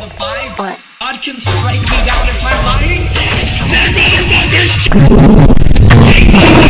the vibe. What? God can strike me down if I'm lying. Let me take this. Take me.